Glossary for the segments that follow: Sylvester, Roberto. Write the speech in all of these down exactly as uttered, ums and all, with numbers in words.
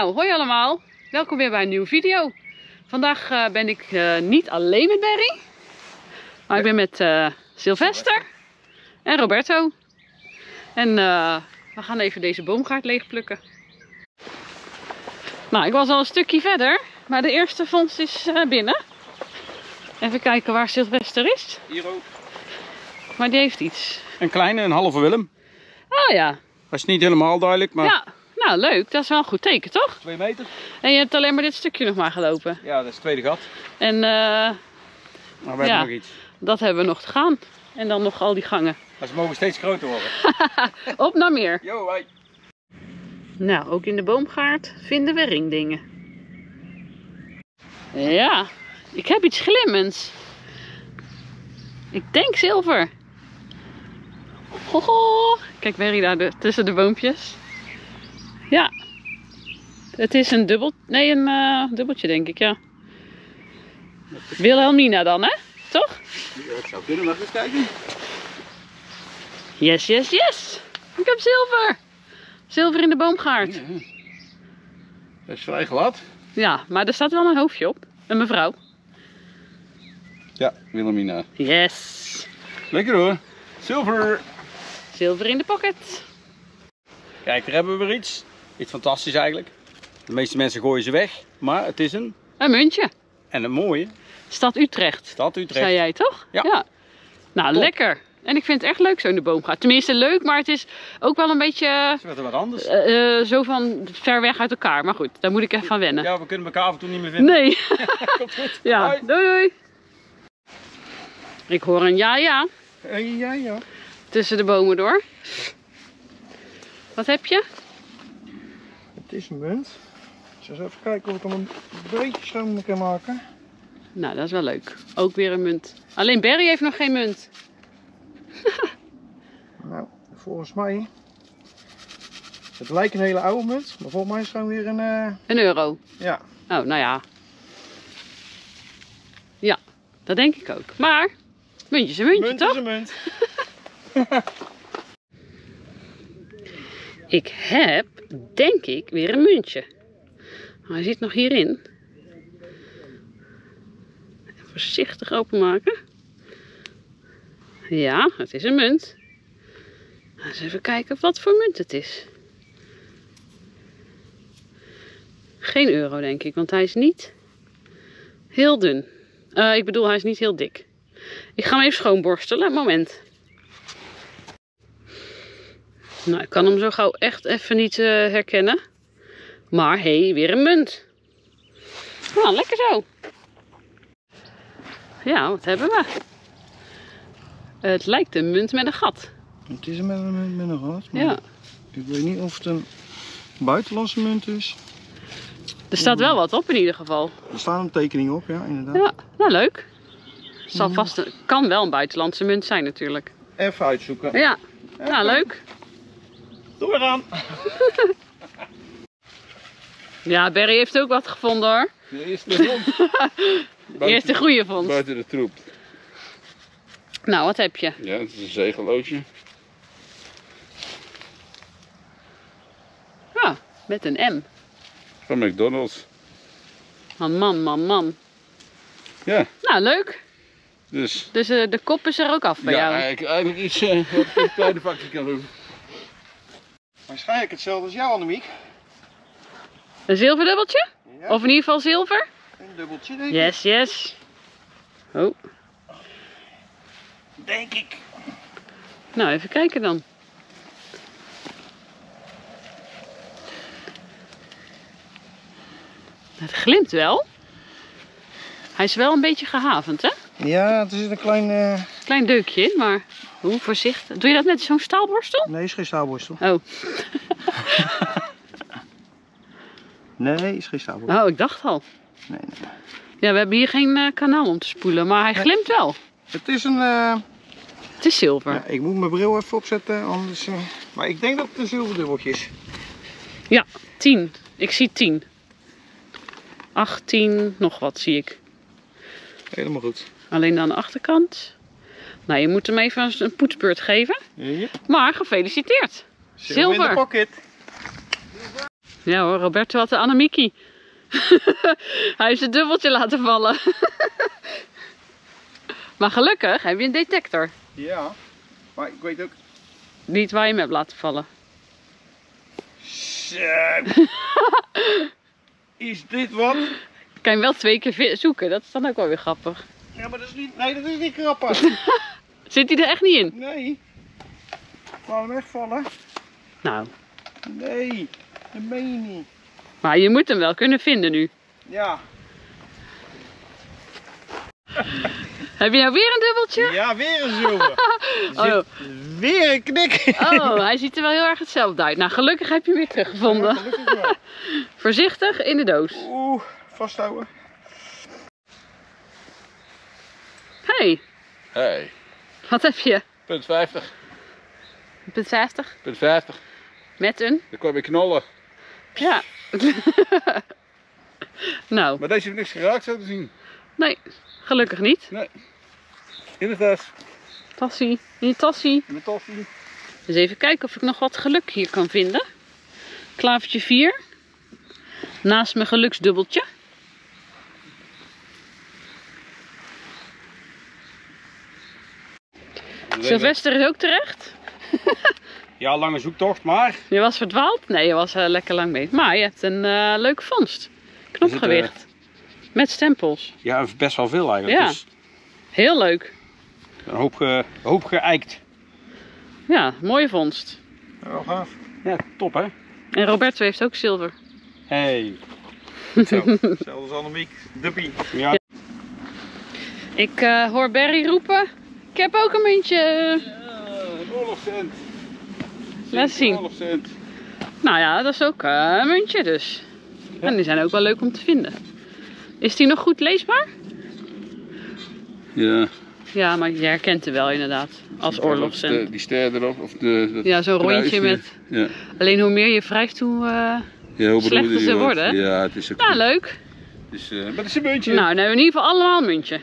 Nou, hoi allemaal. Welkom weer bij een nieuwe video. Vandaag uh, ben ik uh, niet alleen met Barry. Maar ik ben met uh, Sylvester en Roberto. En uh, we gaan even deze boomgaard leegplukken. Nou, ik was al een stukje verder. Maar de eerste vondst is uh, binnen. Even kijken waar Sylvester is. Hier ook. Maar die heeft iets. Een kleine, een halve Willem. Oh ja. Dat is niet helemaal duidelijk, maar... Ja. Nou, leuk. Dat is wel een goed teken, toch? Twee meter. En je hebt alleen maar dit stukje nog maar gelopen. Ja, dat is het tweede gat. En uh, maar we hebben ja, nog iets. Dat hebben we nog te gaan. En dan nog al die gangen. Maar ze mogen steeds groter worden. Op naar meer. Yo, hoi. Nou, ook in de boomgaard vinden we ringdingen. Ja, ik heb iets glimmends. Ik denk zilver. Hoho. Kijk, Barry daar de, tussen de boompjes. Ja, het is een dubbel, nee een uh, dubbeltje denk ik, ja. Wilhelmina dan, hè? Toch? Ja, ik zou kunnen, mag ik eens kijken? Yes, yes, yes! Ik heb zilver! Zilver in de boomgaard. Ja. Dat is vrij glad. Ja, maar er staat wel een hoofdje op. Een mevrouw. Ja, Wilhelmina. Yes! Lekker hoor! Zilver! Zilver in de pocket. Kijk, daar hebben we weer iets. Iets fantastisch eigenlijk. De meeste mensen gooien ze weg, maar het is een... Een muntje. En een mooie. Stad Utrecht. Stad Utrecht. Zei jij toch? Ja. Ja. Nou, top. Lekker. En ik vind het echt leuk zo in de boomgaard. Tenminste leuk, maar het is ook wel een beetje... Het werd er wat anders. Uh, uh, zo van ver weg uit elkaar. Maar goed, daar moet ik even aan wennen. Ja, we kunnen elkaar af en toe niet meer vinden. Nee. Komt goed. Ja, hoi. Doei doei. Ik hoor een ja-ja. Een ja-ja. Tussen de bomen door. Wat heb je? Het is een munt. Dus even kijken of ik hem een beetje schoon kan maken. Nou, dat is wel leuk. Ook weer een munt. Alleen Barry heeft nog geen munt. Nou, volgens mij... Het lijkt een hele oude munt, maar volgens mij is het gewoon weer een... Uh... Een euro? Ja. Oh, nou ja. Ja, dat denk ik ook. Maar, muntje is een muntje, munt toch? Munt is een munt. Ik heb, denk ik, weer een muntje. Maar hij zit nog hierin. Even voorzichtig openmaken. Ja, het is een munt. Eens even kijken wat voor munt het is. Geen euro, denk ik, want hij is niet heel dun. Uh, ik bedoel, hij is niet heel dik. Ik ga hem even schoonborstelen. Moment. Nou, ik kan hem zo gauw echt even niet uh, herkennen. Maar hé, hey, weer een munt. Nou, lekker zo. Ja, wat hebben we? Het lijkt een munt met een gat. Het is een munt met een gat, maar ja. Ik weet niet of het een buitenlandse munt is. Er staat wel wat op in ieder geval. Er staat een tekening op, ja, inderdaad. Ja, nou leuk. Het zal vast een, kan wel een buitenlandse munt zijn natuurlijk. Even uitzoeken. Ja, even. Nou leuk. Doorgaan! Ja, Barry heeft ook wat gevonden hoor. De eerste vond. De eerste goede vond. Buiten de troep. Nou, wat heb je? Ja, het is een zegelootje. Ah, met een M. Van McDonald's. Man, man, man, man. Ja. Nou, leuk. Dus, dus uh, de kop is er ook af bij ja, jou? Ja, eigenlijk, eigenlijk iets uh, wat ik in het kleine pakje kan doen. Waarschijnlijk hetzelfde als jou, Annemiek. Een zilverdubbeltje? Ja. Of in ieder geval zilver? Een dubbeltje, denk ik. Yes, yes. Oh. Denk ik. Nou, even kijken dan. Het glimt wel. Hij is wel een beetje gehavend, hè? Ja, er zit een klein... Uh... klein deukje in, maar... Hoe voorzichtig. Doe je dat met zo'n staalborstel? Nee, is geen staalborstel. Oh. Nee, is geen staalborstel. Oh, ik dacht al. Nee, nee. Ja, we hebben hier geen uh, kanaal om te spoelen, maar hij nee. glimt wel. Het is een... Uh... Het is zilver. Ja, ik moet mijn bril even opzetten, anders... Uh... Maar ik denk dat het een zilverdubbeltje is. Ja, tien. Ik zie tien. achttien, nog wat zie ik. Helemaal goed. Alleen aan de achterkant... Nou, je moet hem even een poetsbeurt geven. Ja. Maar gefeliciteerd. Zilver. Zilver in de pocket. Ja hoor, Roberto had de Annemieki. Hij heeft het dubbeltje laten vallen. Maar gelukkig heb je een detector. Ja, maar ik weet ook niet waar je hem hebt laten vallen. Shit. Is dit wat? Kan je hem wel twee keer zoeken, dat is dan ook wel weer grappig. Ja, maar dat is niet, nee, dat is niet grappig. Zit hij er echt niet in? Nee. Laat hem wegvallen. Nou. Nee, dat meen je niet. Maar je moet hem wel kunnen vinden nu. Ja. Heb je nou weer een dubbeltje? Ja, weer een zilver. Oh. Weer een knik. Oh, hij ziet er wel heel erg hetzelfde uit. Nou, gelukkig heb je hem weer teruggevonden. Ja, gelukkig wel. Voorzichtig in de doos. Oeh, vasthouden. Hey. Hey. Wat heb je? Punt vijftig. Punt vijftig? Punt vijftig. Met een? Dan kwam je knollen. Ja. Nou. Maar deze heeft niks geraakt, zo te zien. Nee, gelukkig niet. Nee. In de tas. Tassie. In je tassie. In de tassie. Dus even kijken of ik nog wat geluk hier kan vinden. Klavertje vier. Naast mijn geluksdubbeltje. Sylvester is ook terecht. Ja, lange zoektocht, maar... Je was verdwaald? Nee, je was uh, lekker lang mee. Maar je hebt een uh, leuke vondst. Knopgewicht. Het, uh... Met stempels. Ja, best wel veel eigenlijk. Ja. Dus... Heel leuk. Een hoop, ge... hoop geëikt. Ja, mooie vondst. Wel gaaf. Ja, top hè. En Roberto heeft ook zilver. Hey. Zo, hetzelfde als Annemiek. Duppie. Ja. Ja. Ik uh, hoor Barry roepen. Ik heb ook een muntje. Ja, een oorlogcent. Laat zien. Nou ja, dat is ook uh, een muntje dus. Ja. En die zijn ook wel leuk om te vinden. Is die nog goed leesbaar? Ja. Ja, maar je herkent hem wel inderdaad. Als oorlogcent. Die ster erop. Of de, dat ja, zo'n rondje met... Ja. Alleen hoe meer je wrijft, hoe uh, ja, slechter ze worden. Ja, het is ook... Nou, leuk. Het is, uh, maar het is een muntje. Nou, dan hebben we in ieder geval allemaal een muntje.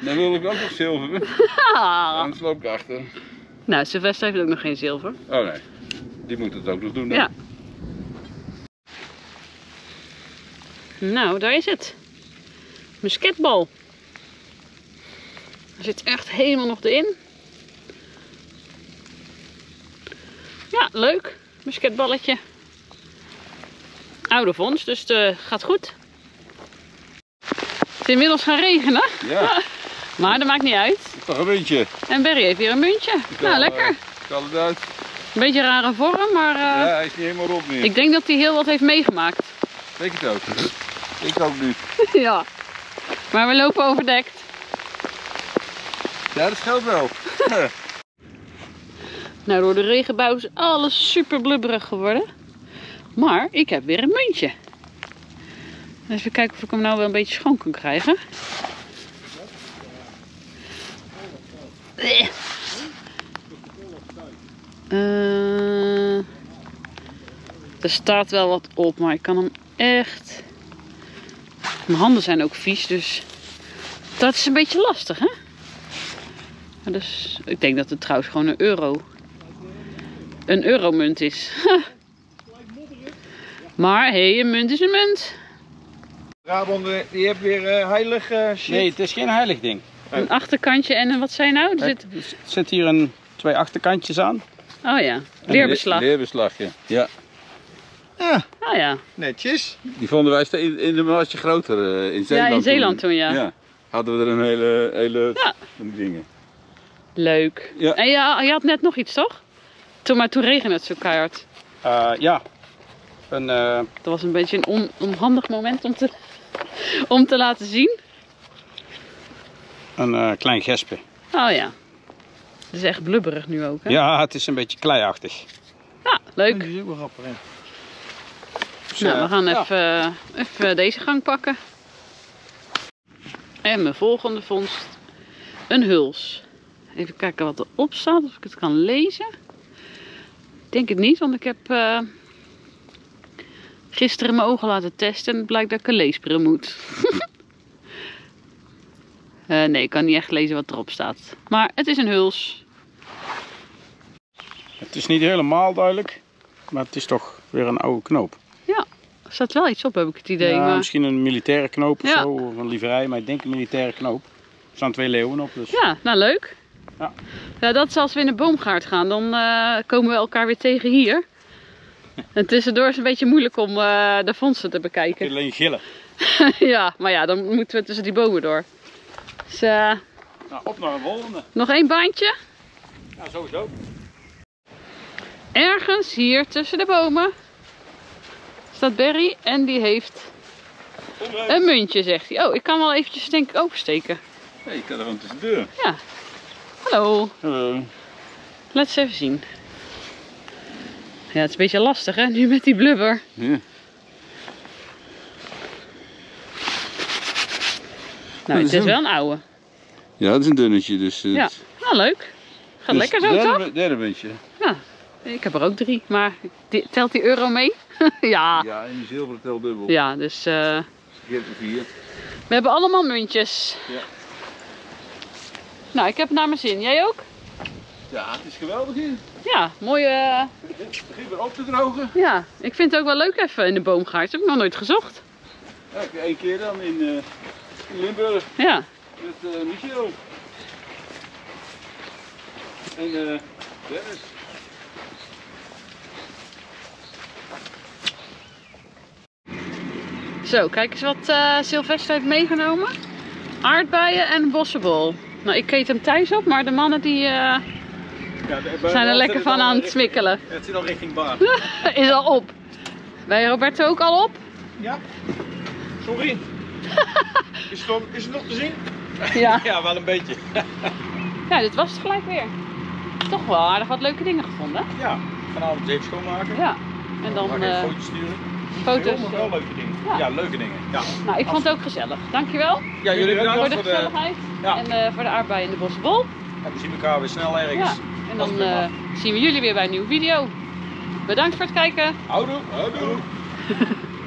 Dan wil ik ook nog zilver. Ja. Anders loop ik achter. Nou, Sylvester heeft ook nog geen zilver. Oh nee. Die moet het ook nog doen dan. Ja. Nou, daar is het. Musketbal. Er zit echt helemaal nog in. Ja, leuk. Musketballetje. Oude vondst, dus het gaat goed. Het is inmiddels gaan regenen. Ja. Maar dat maakt niet uit. Toch een muntje. En Barry heeft weer een muntje. Kan, nou, lekker. Ik kan het uit. Een beetje rare vorm, maar... Uh, ja, hij is niet helemaal rond meer. Ik denk dat hij heel wat heeft meegemaakt. Denk het ook. Ik ook nu. Ja. Maar we lopen overdekt. Ja, dat scheelt wel. Nou, door de regenbui is alles super blubberig geworden. Maar ik heb weer een muntje. Even kijken of ik hem nou wel een beetje schoon kan krijgen. Uh, er staat wel wat op, maar ik kan hem echt... Mijn handen zijn ook vies, dus dat is een beetje lastig, hè? Dus, ik denk dat het trouwens gewoon een euro... Een euromunt is. Maar, hé, hey, een munt is een munt. Rabon, die hebt weer uh, heilig uh, shit. Nee, het is geen heilig ding. Een achterkantje en een, wat zijn nou? Er zit... er zit hier een, twee achterkantjes aan. Oh ja, leerbeslag. Leerbeslag, ja. Ja. Ja. Ah ja. Netjes. Die vonden wij in, in een maatje groter uh, in Zeeland. Ja, in Zeeland toen, toen ja. ja. Hadden we er een hele, hele ja. dingen. Leuk. Ja. En je, je had net nog iets, toch? Toen, maar toen regende het zo keihard. Uh, ja. Een, uh... Dat was een beetje een on, onhandig moment om te, om te laten zien. Een uh, klein gespje. Oh ja. Het is echt blubberig nu ook, hè? Ja, het is een beetje kleiachtig. Ja, leuk. Dat is super grappig, hè? Dus, nou, uh, we gaan ja. even, even deze gang pakken. En mijn volgende vondst. Een huls. Even kijken wat erop staat, of ik het kan lezen. Ik denk het niet, want ik heb uh, gisteren mijn ogen laten testen en het blijkt dat ik een leesbril moet. Uh, nee, ik kan niet echt lezen wat erop staat. Maar het is een huls. Het is niet helemaal duidelijk, maar het is toch weer een oude knoop. Ja. Er staat wel iets op, heb ik het idee. Ja, maar... misschien een militaire knoop of ja. zo, of een liverei, maar ik denk een militaire knoop. Er staan twee leeuwen op. Dus... Ja, nou leuk. Ja. Ja, dat is als we in de boomgaard gaan, dan uh, komen we elkaar weer tegen hier. En tussendoor is het een beetje moeilijk om uh, de vondsten te bekijken. Alleen gillen. Ja, maar ja, dan moeten we tussen die bomen door. Dus, uh... nou, op naar een volgende. Nog één baantje? Ja, sowieso. Ergens hier tussen de bomen staat Barry en die heeft een muntje, zegt hij. Oh, ik kan wel eventjes denk ik opensteken. Nee, ik kan er gewoon tussen de deur. Ja. Hallo. Hallo. Laten we even zien. Ja, het is een beetje lastig hè, nu met die blubber. Ja. Nou, het is wel een oude. Ja, het is een dunnetje dus. Het... Ja, nou leuk. Gaat dus lekker zo derde, toch? Derde muntje. Ja. Ik heb er ook drie, maar die, telt die euro mee? Ja. Ja, en die zilveren telt dubbel. Ja, dus... Uh, dus vier. We hebben allemaal muntjes. Ja. Nou, ik heb het naar mijn zin. Jij ook? Ja, het is geweldig hier. Ja, mooi... Uh... Het begint weer op te drogen. Ja, ik vind het ook wel leuk even in de boomgaard. Dat heb ik nog nooit gezocht. Ja, ik één keer dan in, uh, in Limburg. Ja. Met uh, Michiel. En uh, Dennis. Zo, kijk eens wat uh, Sylvester heeft meegenomen. Aardbeien en bossenbol. Nou, ik keet hem thuis op, maar de mannen die uh, ja, de zijn er lekker van aan het smikkelen. Het zit al richting baan. Is al op. Ben je Roberto ook al op? Ja. Sorry. Is het nog, is het nog te zien? Ja. Ja, wel een beetje. Ja, dit was het gelijk weer. Toch wel aardig wat leuke dingen gevonden. Ja, vanavond even schoonmaken. Ja. En dan... dan uh, foto's sturen. Foto's. Heel, wel leuke dingen. Ja. ja, leuke dingen. Ja. Nou, ik vond het ook gezellig. Dankjewel. Ja, jullie bedankt voor de gezelligheid. De... Ja. En uh, voor de aardbeien in de bossenbol. Ja, we zien elkaar weer snel ergens. Ja. En dan uh, zien we jullie weer bij een nieuwe video. Bedankt voor het kijken. Houdoe. Houdoe.